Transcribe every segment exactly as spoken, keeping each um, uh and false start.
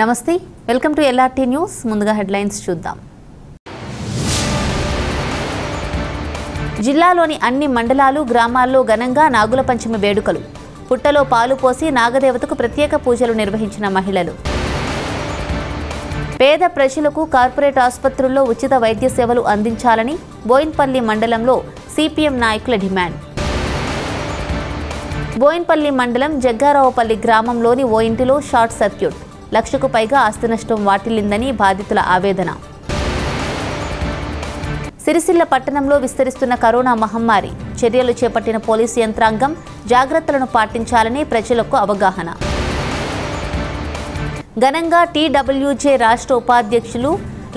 నమస్తే, welcome to L R T news. ముందుగా headlines చూద్దాం. జిల్లాలోని అన్ని మండలాలు, గ్రామాల్లో ఘనంగా నాగుల పంచమి వేడుకలు. పుట్టలో పాలు పోసి నాగదేవతకు ప్రత్యేక పూజలు నిర్వహించిన మహిళలు. పేద ప్రజలకు కార్పొరేట్ ఆసుపత్రుల్లో ఉచిత వైద్య సేవలు అందించాలని బోయిన్పల్లి మండలంలో సిపిఎం నాయకుల డిమాండ్. బోయిన్పల్లి మండలం జగ్గారావుపల్లి గ్రామంలోని ఓ ఇంటిలో షార్ట్ సర్క్యూట్, లక్షకు పైగా ఆస్తి నష్టం వాటిల్లిందని బాధితుల ఆవేదన. సిరిసిల్ల పట్టణంలో విస్తరిస్తున్న కరోనా మహమ్మారి చర్యలు చేపట్టిన పోలీసు యంత్రాంగం జాగ్రత్తలను పాటించాలని ప్రజలకు అవగాహన. ఘనంగా టీడబ్ల్యూజే రాష్ట్ర ఉపాధ్యక్షులు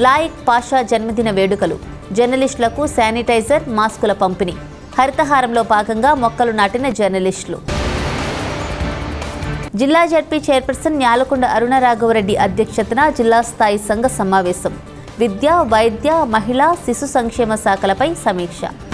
లాయిక్ పాషా జన్మదిన వేడుకలు. జర్నలిస్టులకు శానిటైజర్, మాస్కుల పంపిణీ. హరితహారంలో భాగంగా మొక్కలు నాటిన జర్నలిస్టులు. జిల్లా జడ్పీ చైర్పర్సన్ న్యాలకొండ అరుణ రాఘవరెడ్డి అధ్యక్షతన జిల్లా స్థాయి సంఘ సమావేశం. విద్య, వైద్య, మహిళా, శిశు సంక్షేమ శాఖలపై సమీక్ష.